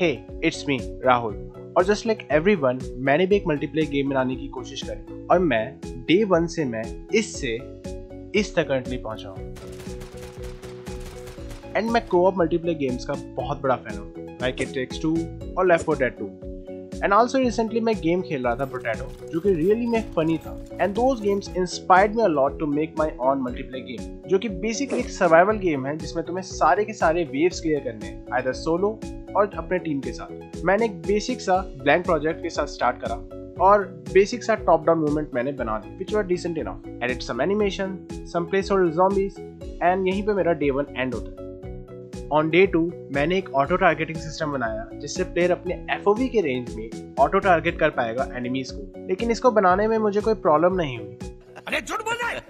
Hey it's me Rahul, और just like everyone मैंने भी एक मल्टीप्लेयर गेम बनाने की कोशिश करी और मैं डे वन से मैं इससे इस तक करंटली पहुंचा हूं। एंड मैं कोऑप मल्टीप्लेयर गेम्स का बहुत बड़ा फैन हूं, लाइक इट टेक्स टू और left 4 dead 2। And also recently मैं गेम खेल रहा था पोटैटो, जो कि रियली में फनी था। And those games inspired me a lot to make my own multiplayer game, जो कि बेसिकली एक सर्वाइवल गेम है जिसमें तुम्हें सारे के सारे वेव्स क्लियर करने हैं, आइदर सोलो और अपने टीम के साथ। मैंने एक बेसिक सा ब्लैंक प्रोजेक्ट के साथ स्टार्ट करा और बेसिक सा टॉप डाउन मूवमेंट मैंने बना दी, which were decent enough, edit some animation, some place holder zombies, and यहीं पे मेरा डे वन एंड होता है। ऑन डे टू मैंने एक ऑटो टारगेटिंग सिस्टम बनाया जिससे प्लेयर अपने एफओवी के रेंज में ऑटो टारगेट कर पाएगा एनिमीज को, लेकिन इसको बनाने में मुझे कोई प्रॉब्लम नहीं हुई। अरे झूठ बोल रहा है,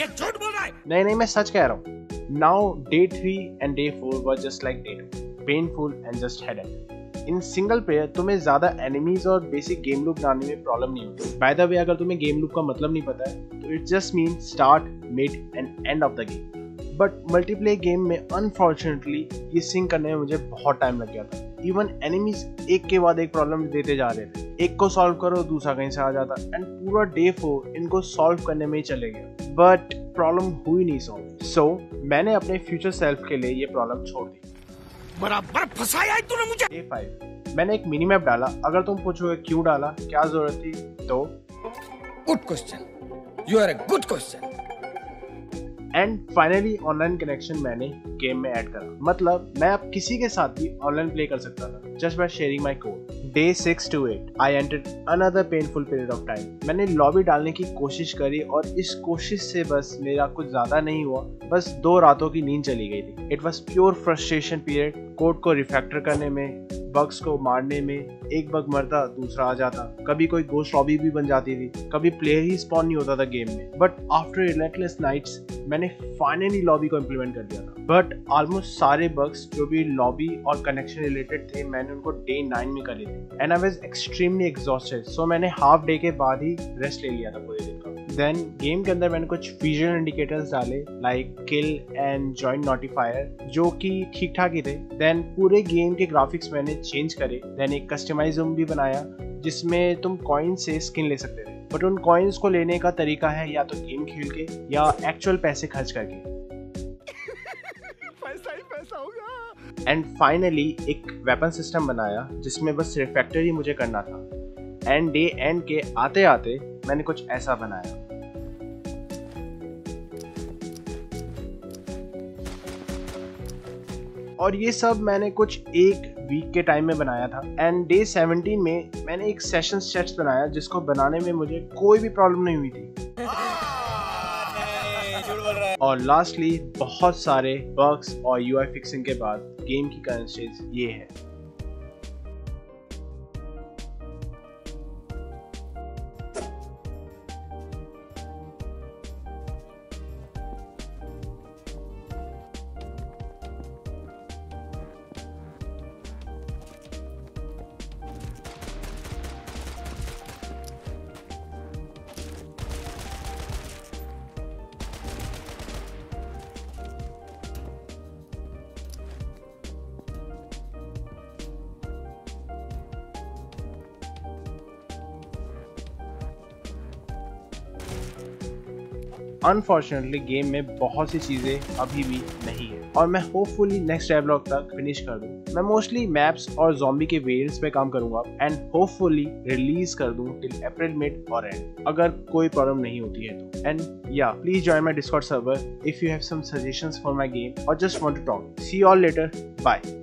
ये झूठ बोल रहा है। नहीं, मैं सच कह रहा हूँ। Now day 3 and day 4 were just like day 2, painful and just headache. In single player तुम्हें ज्यादा एनिमीज और बेसिक गेम लूप बनाने में प्रॉब्लम नहीं होती। बाय द वे, अगर तुम्हें गेम लूप का मतलब नहीं पता है तो it just mean start, mid and end of the game. But multiplayer game में अनफॉर्चुनेटली ये सिंक करने में मुझे बहुत टाइम लग गया था। इवन एनिमीज एक के बाद एक प्रॉब्लम देते जा रहे थे, एक को सॉल्व करो दूसरा कहीं से आ जाता, एंड पूरा डे 4 इनको सॉल्व करने में ही चले गया, बट प्रॉब्लम हुई नहीं सॉल्व। सो मैंने अपने फ्यूचर सेल्फ के लिए ये प्रॉब्लम छोड़ दी। बराबर फंसाया है तूने मुझे। डे 5 मैंने एक मिनी मैप डाला। अगर तुम पूछोगे क्यों डाला, क्या जरूरत थी, तो good question, you are a good question. And finally online connection मैंने गेम में ऐड करा, मतलब मैं अब किसी के साथ भी ऑनलाइन प्ले कर सकता था just by sharing my code. Day 6 to 8 I entered another painful period of time. मैंने लॉबी डालने की कोशिश करी और इस कोशिश से बस मेरा कुछ ज्यादा नहीं हुआ, बस 2 रातों की नींद चली गई थी। It was pure frustration period, code को रिफैक्टर करने में, बग्स को मारने में, एक बग मरता दूसरा आ जाता, कभी कोई गोस्ट लॉबी भी बन जाती थी, कभी प्लेयर ही स्पॉन नहीं होता था गेम में। बट आफ्टर रिलेक्टलेस नाइट्स मैंने फाइनली लॉबी को इम्प्लीमेंट कर दिया था। बट ऑलमोस्ट सारे बग्स जो भी लॉबी और कनेक्शन रिलेटेड थे मैंने उनको डे 9 में कर लिए थे। And I was extremely exhausted, so मैंने हाफ डे के बाद ही रेस्ट ले लिया था पूरे दिन का। देन गेम के अंदर मैंने कुछ विजुअल इंडिकेटर्स डाले, like kill and joint notifier, जो कि ठीक ठाक ही थे। देन पूरे गेम के ग्राफिक्स मैंने चेंज करे। देन एक कस्टमाइज रूम भी बनाया जिसमें तुम कॉइन से स्किन ले सकते थे, बट उन कॉइन्स को लेने का तरीका है या तो गेम खेल के या एक्चुअल पैसे खर्च करके। पैसा ही पैसा होगा। एंड फाइनली एक वेपन सिस्टम बनाया जिसमें बस रिफैक्टर ही मुझे करना था। एंड डे एंड के आते आते मैंने कुछ ऐसा बनाया। और ये सब मैंने कुछ एक वीक के टाइम में बनाया था। एंड डे 17 में मैंने एक सेशन सेट्स बनाया जिसको बनाने में मुझे कोई भी प्रॉब्लम नहीं हुई थी। और लास्टली बहुत सारे बग्स और यूआई फिक्सिंग के बाद गेम की करंट स्टेज ये है। अनफॉर्चुनेटली गेम में बहुत सी चीज़ें अभी भी नहीं है और मैं होपफुली नेक्स्ट डेवलॉग तक फिनिश कर दूं। मैं मोस्टली मैप्स और जॉम्बी के वेरिएंट्स पे काम करूंगा एंड होपफुली रिलीज कर दूं टिल अप्रैल मिड और एंड, अगर कोई प्रॉब्लम नहीं होती है तो। एंड या please join my Discord server if you have some suggestions for my game और just want to talk. See you all later, bye.